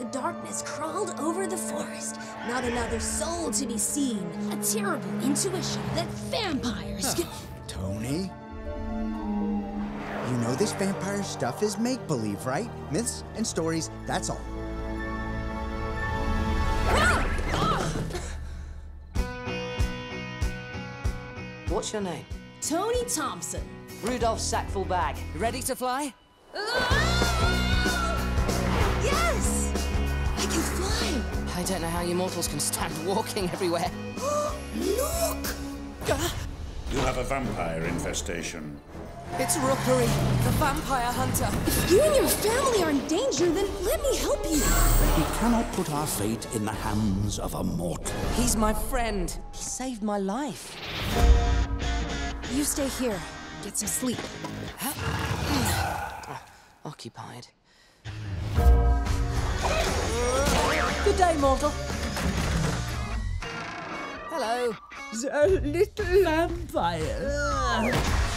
The darkness crawled over the forest. Not another soul to be seen. A terrible intuition that vampires can... Tony? You know this vampire stuff is make-believe, right? Myths and stories, that's all. What's your name? Tony Thompson. Rudolph Sackful Bag. Ready to fly? Oh! Yes! I can fly! I don't know how you mortals can stand walking everywhere. Look! You have a vampire infestation. It's Rookery, the vampire hunter. If you and your family are in danger, then let me help you. We cannot put our fate in the hands of a mortal. He's my friend. He saved my life. You stay here. Get some sleep. Occupied. Good day, mortal. Hello. The little vampire.